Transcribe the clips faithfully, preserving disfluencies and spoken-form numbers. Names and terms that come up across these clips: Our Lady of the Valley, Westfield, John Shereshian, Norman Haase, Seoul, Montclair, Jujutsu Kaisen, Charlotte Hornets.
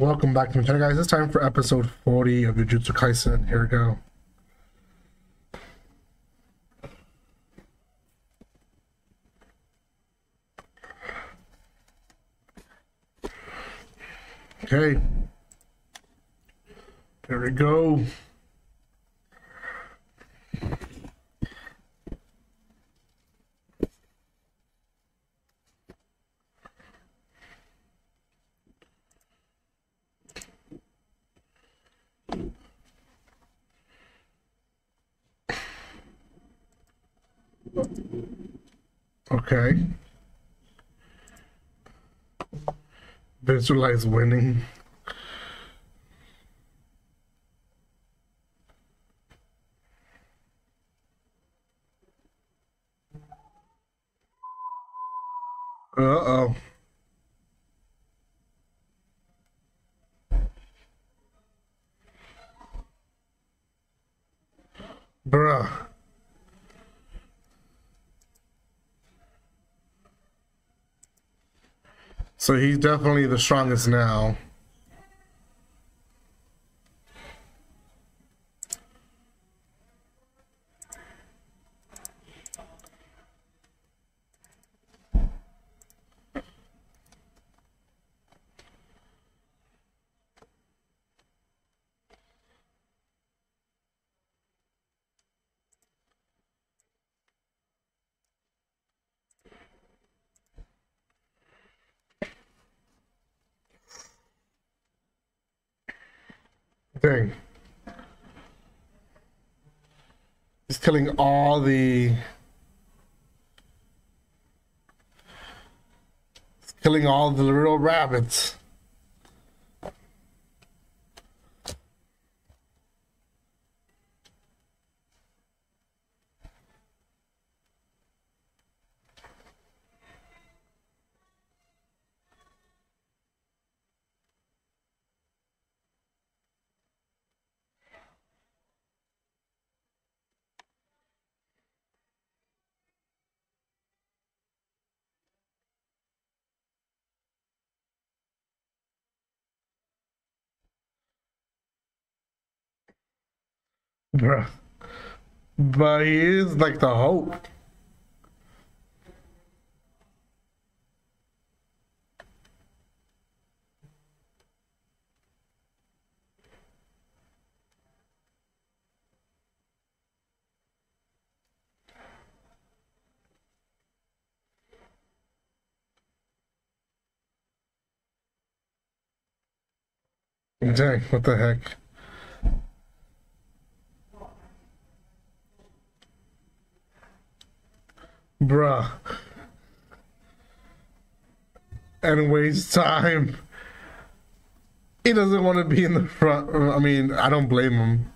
Welcome back to my channel, guys. It's time for episode forty of Jujutsu Kaisen. Here we go. Okay. Here we go. Okay. Visualize winning. Uh-oh. Bruh. So he's definitely the strongest now. Thing. He's killing all the he's killing all the little rabbits. Bruh. But he is like the hope. Dang, what the heck? Bruh. And waste time. He doesn't want to be in the front. I mean, I don't blame him.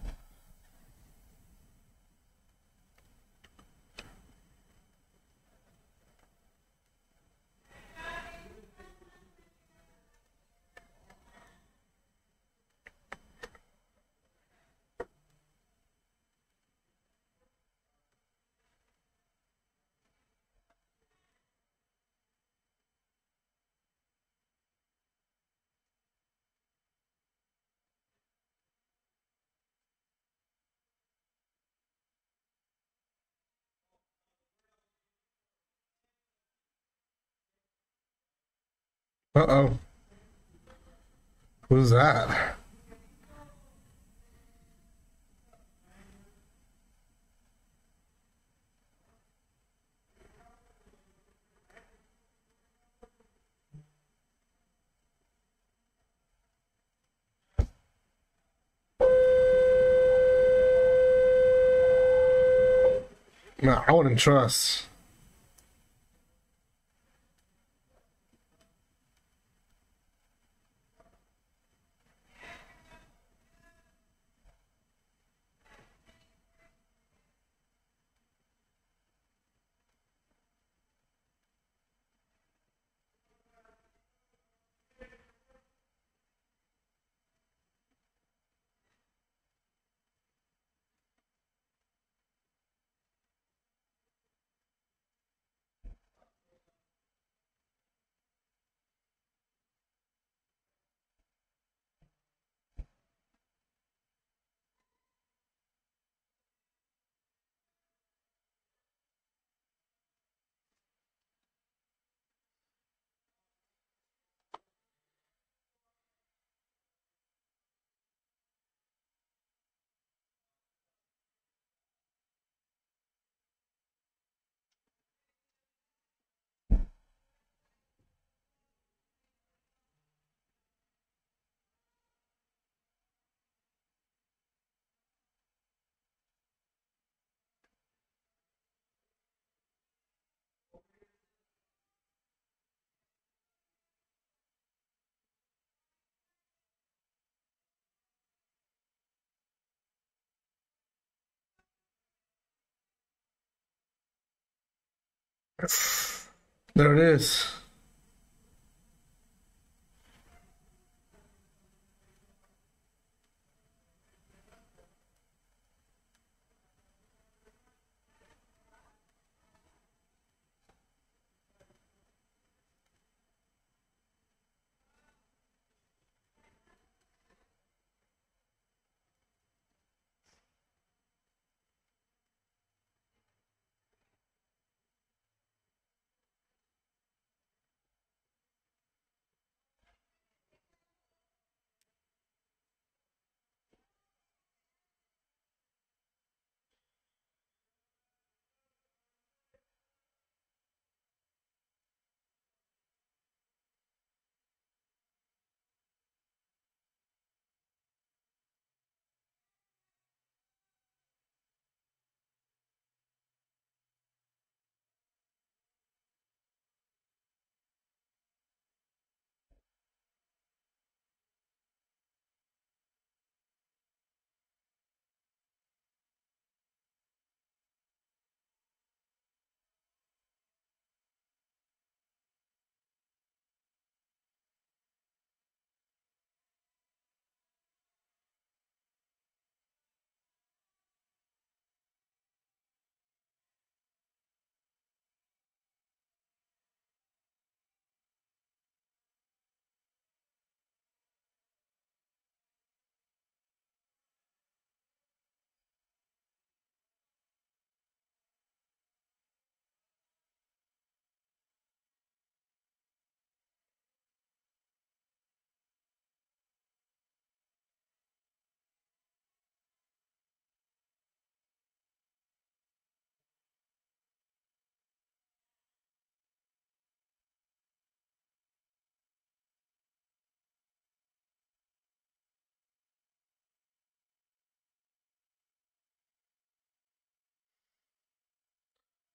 Uh-oh. Who's that? No, I wouldn't trust. There it is.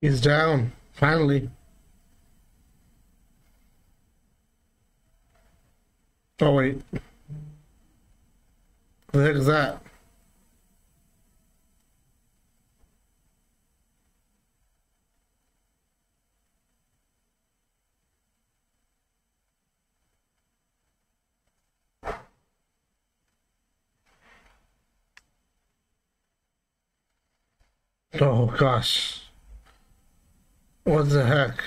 He's down, finally. Oh wait. What the heck is that? Oh gosh. What the heck?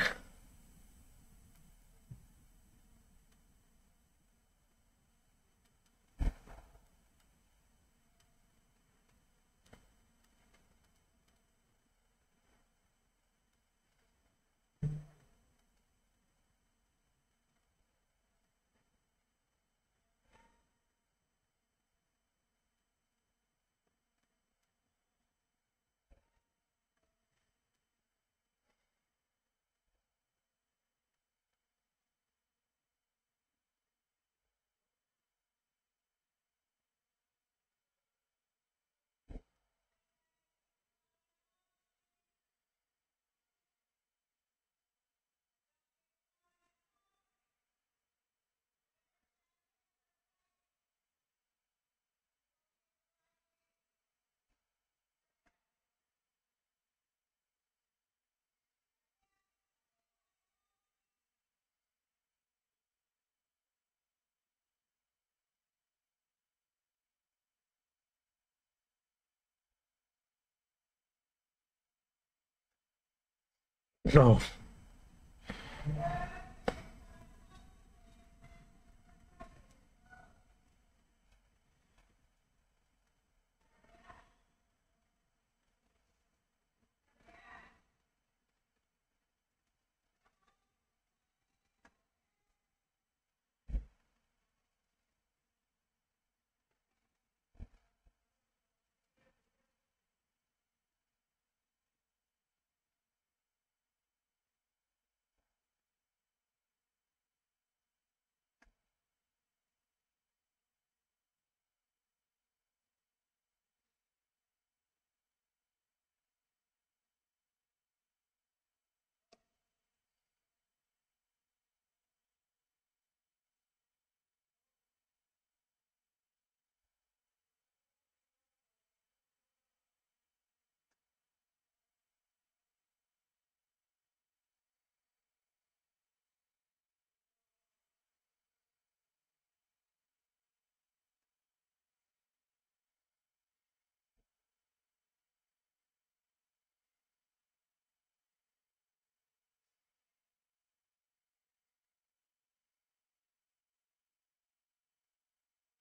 No.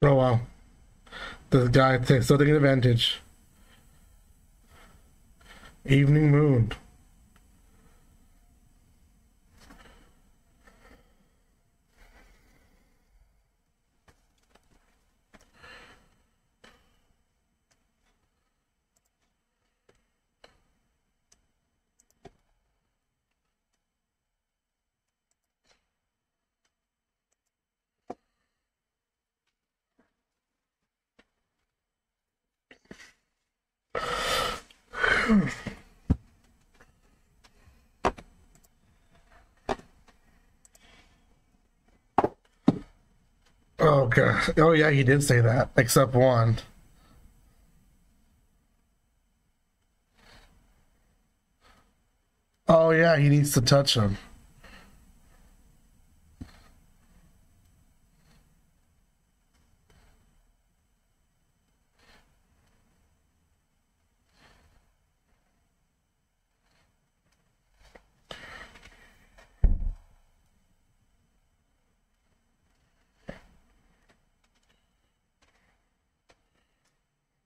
Oh wow. The guy takes so taking advantage. Evening Moon. Oh gosh. Oh yeah, he did say that. Except one. Oh yeah, he needs to touch him.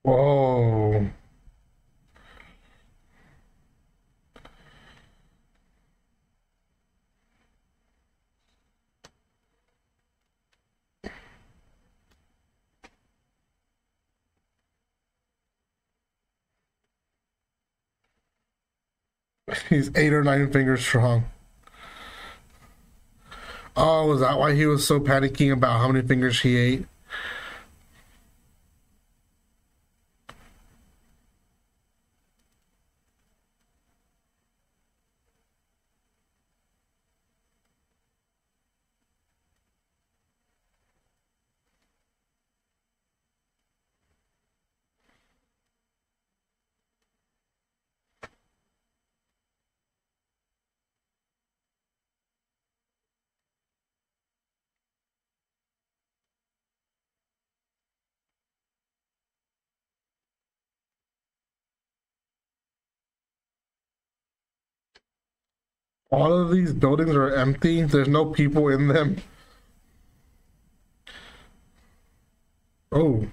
Whoa. He's eight or nine fingers strong. Oh, is that why he was so panicking about how many fingers he ate? All of these buildings are empty. There's no people in them. Oh.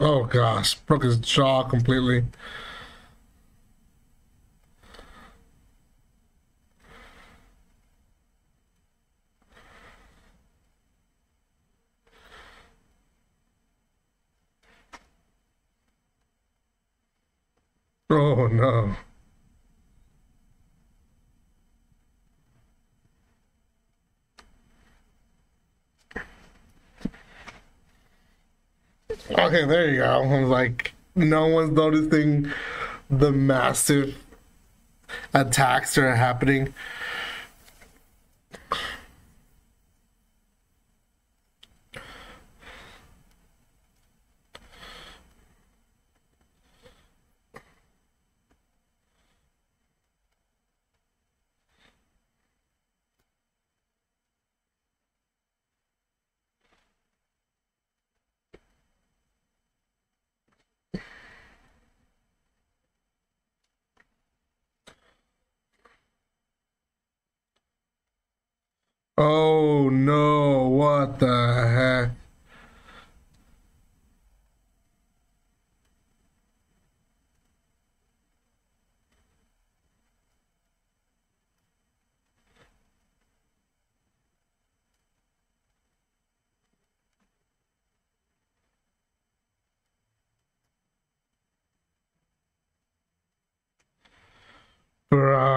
Oh gosh, broke his jaw completely. Oh no. Okay, there you go. I was like, no one's noticing the massive attacks that are happening. Oh no, what the heck? Bruh.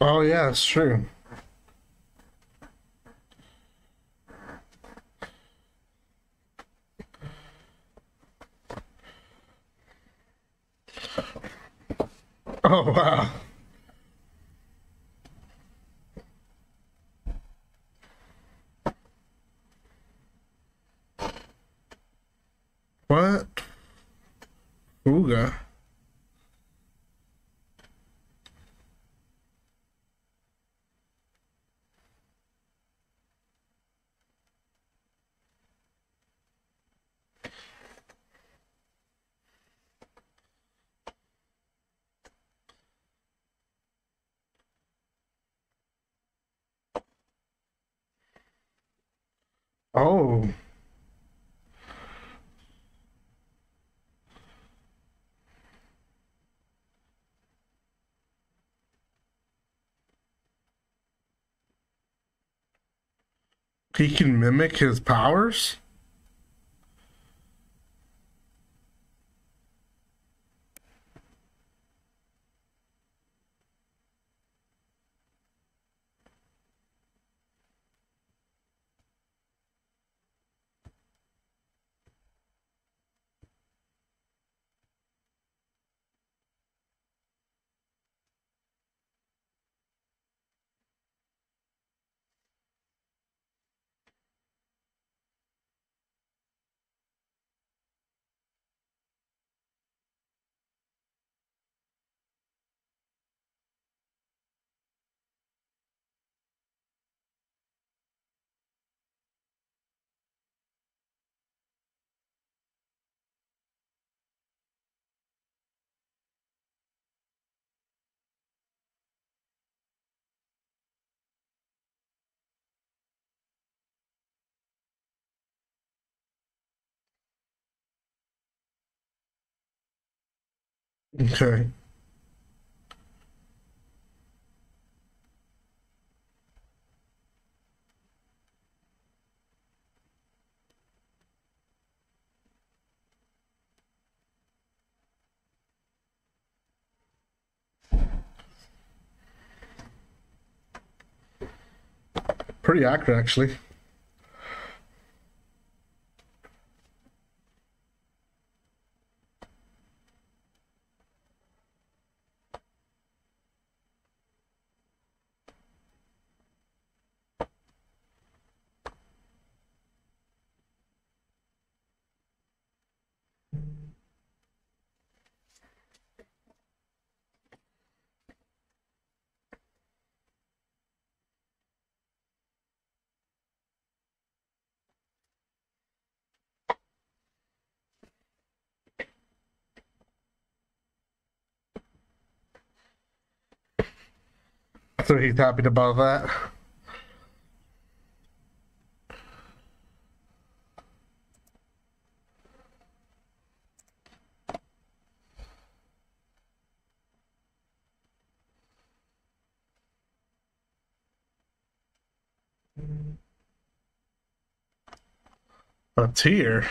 Oh yeah, that's true. Oh wow. What? Ooga. Oh. He can mimic his powers? Okay. Pretty accurate, actually. So he's happy about that. A tear.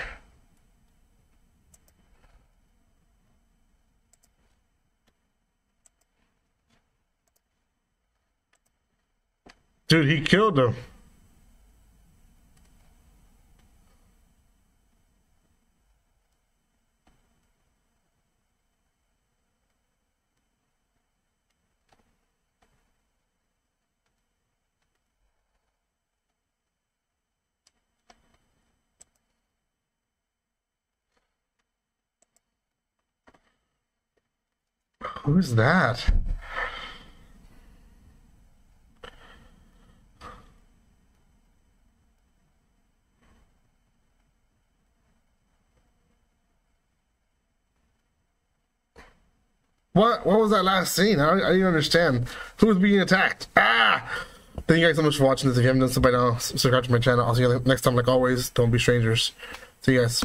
Dude, he killed him. Who's that? What? What was that last scene? I, I didn't understand. Who was being attacked? Ah! Thank you guys so much for watching this. If you haven't done so by now, subscribe to my channel. I'll see you next time, like always. Don't be strangers. See you guys.